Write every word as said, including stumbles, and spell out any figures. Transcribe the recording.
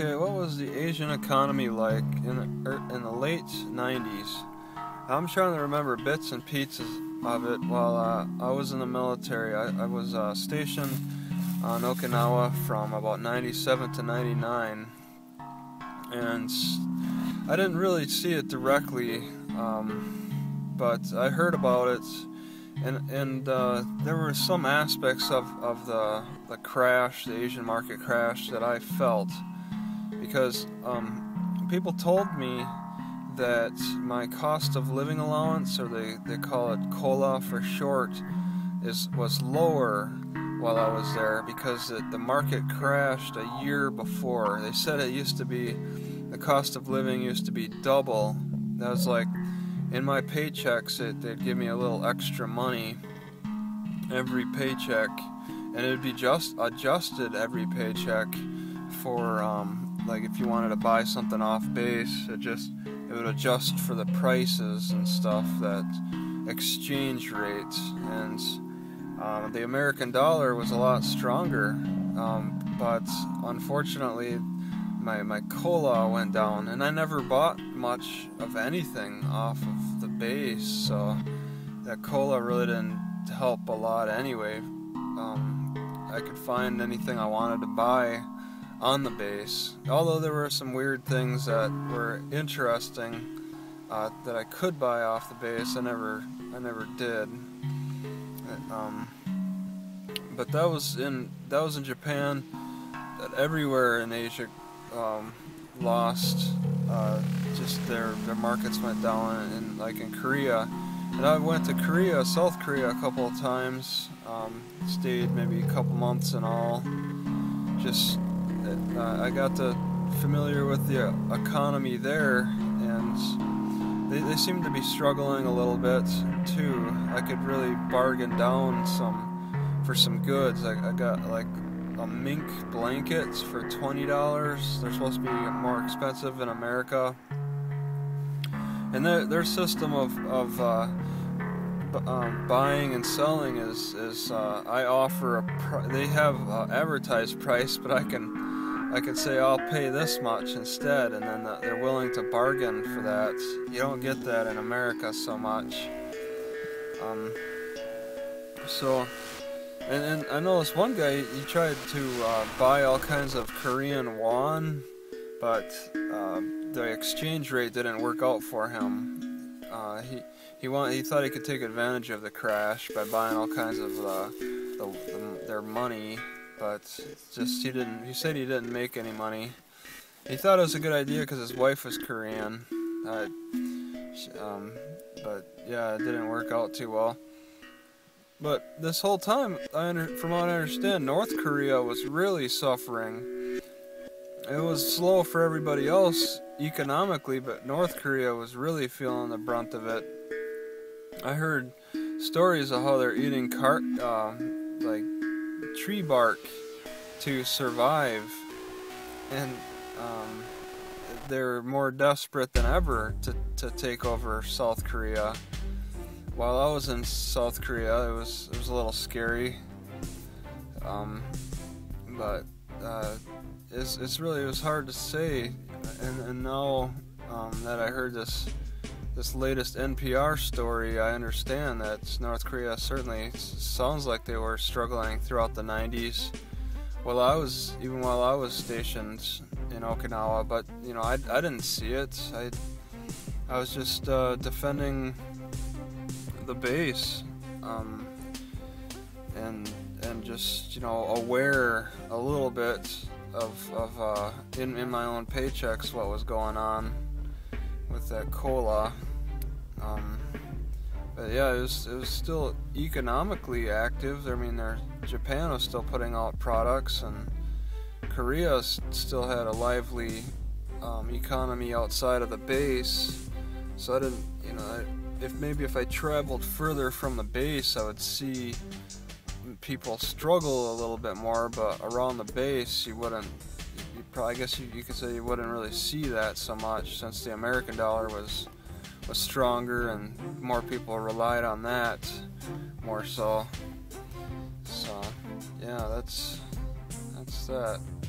Okay, what was the Asian economy like in the, in the late nineties? I'm trying to remember bits and pieces of it while uh, I was in the military. I, I was uh, stationed on Okinawa from about ninety-seven to ninety-nine, and I didn't really see it directly, um, but I heard about it, and and uh, there were some aspects of, of the, the crash, the Asian market crash, that I felt, because um, people told me that my cost of living allowance, or they, they call it COLA for short, is was lower while I was there because it, the market crashed a year before. They said it used to be, the cost of living used to be double. That was like, in my paychecks, it, they'd give me a little extra money every paycheck, and it'd be just adjusted every paycheck for, um, like if you wanted to buy something off base, it just, it would adjust for the prices and stuff, that exchange rates, and Um, the American dollar was a lot stronger, um, but unfortunately my, my COLA went down, and I never bought much of anything off of the base, so that COLA really didn't help a lot anyway. Um, I could find anything I wanted to buy on the base, although there were some weird things that were interesting uh, that I could buy off the base. I never, I never did. Um, but that was in that was in Japan. That everywhere in Asia um, lost. Uh, just their their markets went down, and like in Korea. And I went to Korea, South Korea, a couple of times. Um, stayed maybe a couple months in all. Just uh, I got to familiar with the economy there, and They, they seem to be struggling a little bit too. I could really bargain down some for some goods. I, I got like a mink blanket for twenty dollars. They're supposed to be more expensive in America. And their, their system of, of uh, b um, buying and selling is, is uh, I offer a pr they have uh, advertised price, but I can I could say I'll pay this much instead, and then the, they're willing to bargain for that. You don't get that in America so much. Um, so, and, and I know this one guy, he tried to uh, buy all kinds of Korean won, but uh, the exchange rate didn't work out for him. Uh, he he wanted, he thought he could take advantage of the crash by buying all kinds of uh, the, the, their money. But just he didn't. He said he didn't make any money. He thought it was a good idea because his wife was Korean. Uh, um, but yeah, it didn't work out too well. But this whole time, I under, from what I understand, North Korea was really suffering. It was slow for everybody else economically, but North Korea was really feeling the brunt of it. I heard stories of how they're eating cart, uh, like. tree bark to survive, and um, they're more desperate than ever to, to take over South Korea. While I was in South Korea, it was it was a little scary, um, but uh, it's, it's really it was hard to say. And, and now um, that I heard this this latest N P R story, I understand that North Korea certainly sounds like they were struggling throughout the nineties. Well, I was, even while I was stationed in Okinawa, but you know, I, I didn't see it. I, I was just uh, defending the base, um, and and just you know aware a little bit of of uh, in in my own paychecks what was going on with that COLA. Um, but yeah, it was, it was still economically active. I mean, there, Japan was still putting out products, and Korea still had a lively um, economy outside of the base. So I didn't, you know, I, if maybe if I traveled further from the base, I would see people struggle a little bit more. But around the base, you wouldn't. You probably, I guess you, you could say you wouldn't really see that so much, since the American dollar was. was stronger and more people relied on that more so. So yeah, that's that's that.